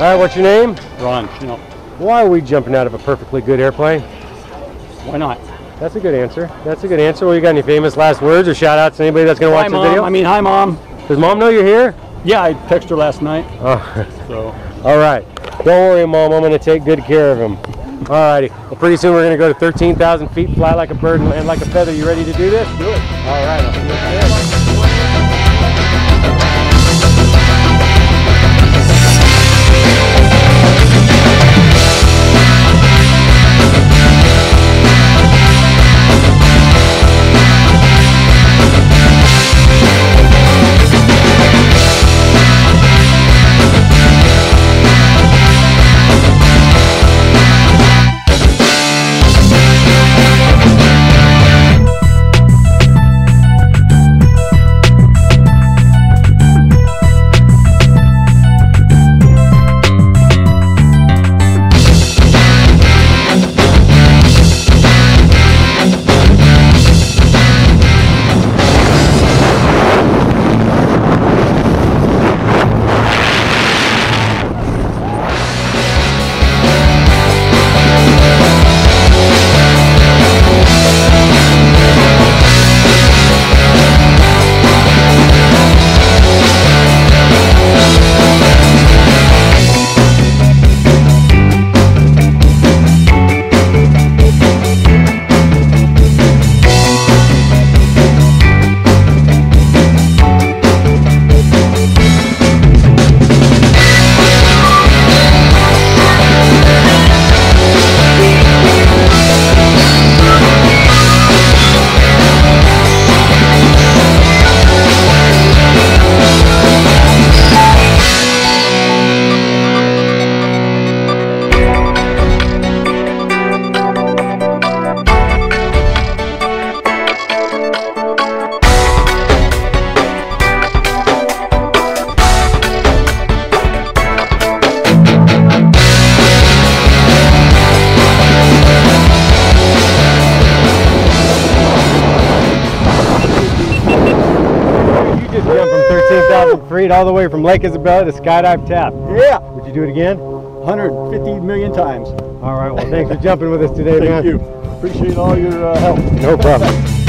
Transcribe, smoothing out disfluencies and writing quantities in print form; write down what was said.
Hi, what's your name? Ron Schnell. Why are we jumping out of a perfectly good airplane? Why not? That's a good answer. That's a good answer. Well, you got any famous last words or shout outs to anybody that's going to watch the video? Hi, Mom. Does Mom know you're here? Yeah, I texted her last night. Oh. So. All right. Don't worry, Mom. I'm going to take good care of him. All righty. Well, pretty soon we're going to go to 13,000 feet, fly like a bird and land like a feather. You ready to do this? Do it. All right. I'll see you right there. All the way from Lake Isabella to Skydive Taft. Yeah. Would you do it again? 150 million times. All right. Well, thanks for jumping with us today, man. Thank you. Appreciate all your help. No problem.